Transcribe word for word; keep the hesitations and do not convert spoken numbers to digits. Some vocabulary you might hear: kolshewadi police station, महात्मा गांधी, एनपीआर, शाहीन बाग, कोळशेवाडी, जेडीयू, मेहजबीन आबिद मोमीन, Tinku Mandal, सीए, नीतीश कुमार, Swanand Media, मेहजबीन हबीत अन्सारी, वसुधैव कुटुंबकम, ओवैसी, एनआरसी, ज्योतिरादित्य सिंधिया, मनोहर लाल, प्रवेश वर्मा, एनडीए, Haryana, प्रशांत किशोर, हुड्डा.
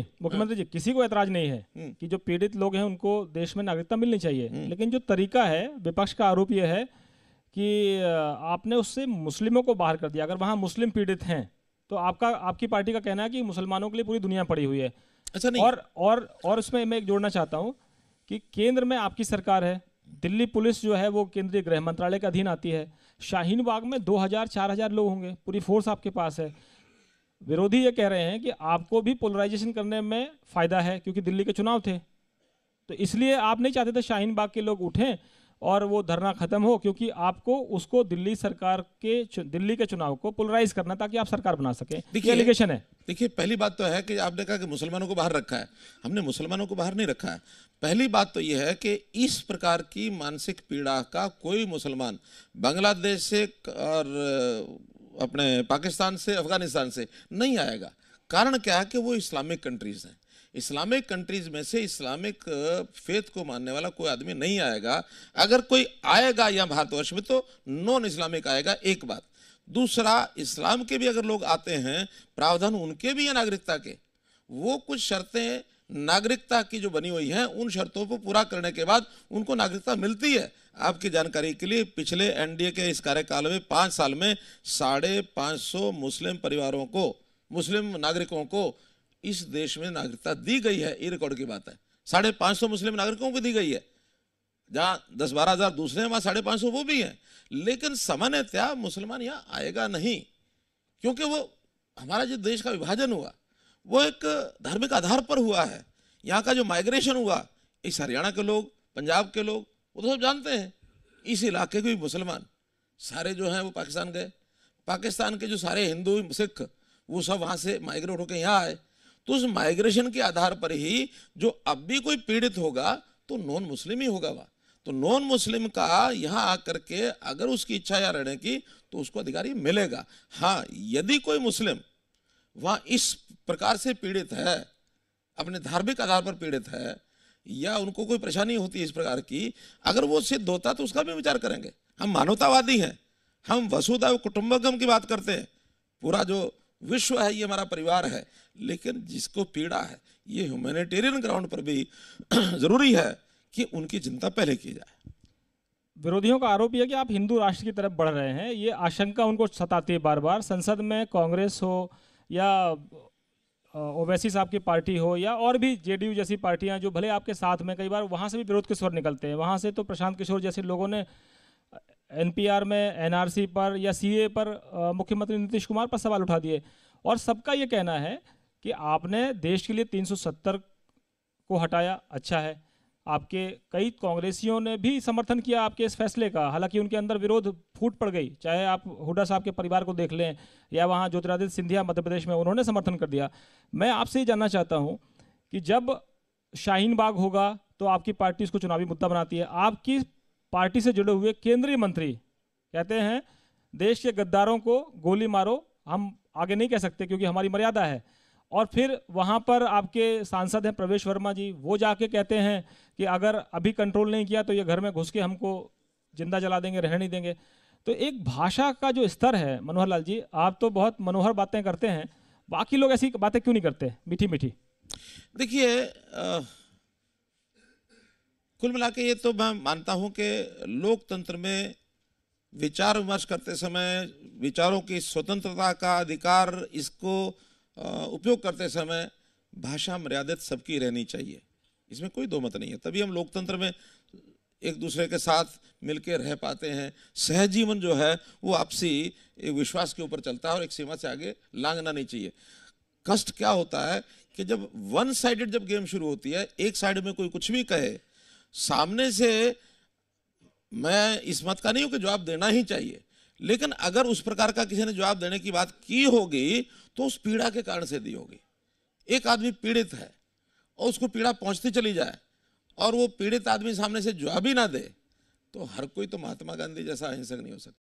मुख्यमंत्री जी, किसी को ऐतराज नहीं है कि जो पीड़ित लोग हैं उनको देश में नागरिकता मिलनी चाहिए, लेकिन जो तरीका है, विपक्ष का आरोप यह है कि आपने उससे मुस्लिमों को बाहर कर दिया। अगर वहाँ मुस्लिम पीड़ित हैं तो आपका, आपकी पार्टी का कहना है कि मुसलमानों के लिए पूरी दुनिया पड़ी हुई है। अच्छा नहीं। और और और इसमें मैं एक जोड़ना चाहता हूँ कि केंद्र में आपकी सरकार है, दिल्ली पुलिस जो है वो केंद्रीय गृह मंत्रालय के अधीन आती है, शाहीन बाग में दो हजार चार हजार लोग होंगे, पूरी फोर्स आपके पास है। विरोधी ये कह रहे हैं कि आपको भी पोलराइजेशन करने में फायदा है, क्योंकि दिल्ली के चुनाव थे तो इसलिए आप नहीं चाहते थे शाहीन बाग के लोग उठें और वो धरना खत्म हो, क्योंकि आपको उसको दिल्ली सरकार के, दिल्ली के चुनाव को पोलराइज करना ताकि आप सरकार बना सकें। देखिए, एलिगेशन है। देखिए, पहली बात तो है कि आपने कहा कि मुसलमानों को बाहर रखा है, हमने मुसलमानों को बाहर नहीं रखा है। पहली बात तो यह है कि इस प्रकार की मानसिक पीड़ा का कोई मुसलमान बांग्लादेश से और अपने पाकिस्तान से, अफगानिस्तान से नहीं आएगा। कारण क्या है कि वो इस्लामिक कंट्रीज़ हैं, इस्लामिक कंट्रीज़ में से इस्लामिक फेथ को मानने वाला कोई आदमी नहीं आएगा। अगर कोई आएगा यहाँ भारतवर्ष में तो नॉन इस्लामिक आएगा, एक बात। दूसरा, इस्लाम के भी अगर लोग आते हैं, प्रावधान उनके भी हैं नागरिकता के, वो कुछ शर्तें नागरिकता की जो बनी हुई हैं उन शर्तों को पूरा करने के बाद उनको नागरिकता मिलती है। आपकी जानकारी के लिए, पिछले एनडीए के इस कार्यकाल में पाँच साल में साढ़े पाँच सौ मुस्लिम परिवारों को, मुस्लिम नागरिकों को इस देश में नागरिकता दी गई है। ये रिकॉर्ड की बात है, साढ़े पाँच सौ मुस्लिम नागरिकों को दी गई है। जहाँ दस बारह हज़ार दूसरे हैं वहाँ साढ़े पाँच सौ वो भी हैं, लेकिन सामान्यतया मुसलमान यहाँ आएगा नहीं, क्योंकि वो हमारा जो देश का विभाजन हुआ वो एक धार्मिक आधार पर हुआ है। यहाँ का जो माइग्रेशन हुआ, इस हरियाणा के लोग, पंजाब के लोग, वो तो सब जानते हैं। इस इलाके के भी मुसलमान सारे जो हैं वो पाकिस्तान गए, पाकिस्तान के जो सारे हिंदू सिख वो सब वहाँ से माइग्रेट होकर यहाँ आए। तो उस माइग्रेशन के आधार पर ही जो अब भी कोई पीड़ित होगा तो नॉन मुस्लिम ही होगा वहाँ। तो नॉन मुस्लिम का यहाँ आकर के अगर उसकी इच्छा यहाँ रहने की तो उसको अधिकार मिलेगा। हाँ, यदि कोई मुस्लिम वहाँ इस प्रकार से पीड़ित है, अपने धार्मिक आधार पर पीड़ित है, या उनको कोई परेशानी होती है इस प्रकार की, अगर वो सिद्ध होता तो उसका भी विचार करेंगे। हम मानवतावादी हैं, हम वसुधैव कुटुंबकम की बात करते हैं। पूरा जो विश्व है ये हमारा परिवार है, लेकिन जिसको पीड़ा है ये ह्यूमैनिटेरियन ग्राउंड पर भी जरूरी है कि उनकी चिंता पहले की जाए। विरोधियों का आरोप यह कि आप हिंदू राष्ट्र की तरफ बढ़ रहे हैं, ये आशंका उनको सताती है। बार बार संसद में कांग्रेस हो या ओवैसी साहब की पार्टी हो या और भी जेडीयू जैसी पार्टियां जो भले आपके साथ में, कई बार वहां से भी विरोध के स्वर निकलते हैं। वहां से तो प्रशांत किशोर जैसे लोगों ने एनपीआर में, एनआरसी पर या सीए पर, मुख्यमंत्री नीतीश कुमार पर सवाल उठा दिए। और सबका ये कहना है कि आपने देश के लिए तीन सौ सत्तर को हटाया, अच्छा है। आपके कई कांग्रेसियों ने भी समर्थन किया आपके इस फैसले का, हालांकि उनके अंदर विरोध फूट पड़ गई। चाहे आप हुड्डा साहब के परिवार को देख लें या वहाँ ज्योतिरादित्य सिंधिया मध्य प्रदेश में, उन्होंने समर्थन कर दिया। मैं आपसे ये जानना चाहता हूँ कि जब शाहीन बाग होगा तो आपकी पार्टी इसको चुनावी मुद्दा बनाती है। आपकी पार्टी से जुड़े हुए केंद्रीय मंत्री कहते हैं देश के गद्दारों को गोली मारो, हम आगे नहीं कह सकते क्योंकि हमारी मर्यादा है। और फिर वहाँ पर आपके सांसद हैं प्रवेश वर्मा जी, वो जाके कहते हैं कि अगर अभी कंट्रोल नहीं किया तो ये घर में घुस के हमको जिंदा जला देंगे, रहने नहीं देंगे। तो एक भाषा का जो स्तर है, मनोहर लाल जी, आप तो बहुत मनोहर बातें करते हैं, बाकी लोग ऐसी बातें क्यों नहीं करते मीठी मीठी? देखिए, कुल मिला के ये तो मैं मानता हूं कि लोकतंत्र में विचार विमर्श करते समय, विचारों की स्वतंत्रता का अधिकार, इसको उपयोग करते समय भाषा मर्यादित सबकी रहनी चाहिए, इसमें कोई दो मत नहीं है। तभी हम लोकतंत्र में एक दूसरे के साथ मिलकर रह पाते हैं। सहजीवन जो है वो आपसी विश्वास के ऊपर चलता है और एक सीमा से आगे लांघना नहीं चाहिए। कष्ट क्या होता है कि जब वन साइडेड जब गेम शुरू होती है, एक साइड में कोई कुछ भी कहे, सामने से मैं इस मत का नहीं हूं कि जवाब देना ही चाहिए, लेकिन अगर उस प्रकार का किसी ने जवाब देने की बात की होगी तो उस पीड़ा के कारण से दी होगी। एक आदमी पीड़ित है और उसको पीड़ा पहुंचती चली जाए और वो पीड़ित आदमी सामने से जवाब ही ना दे तो हर कोई तो महात्मा गांधी जैसा अहिंसक नहीं हो सकता।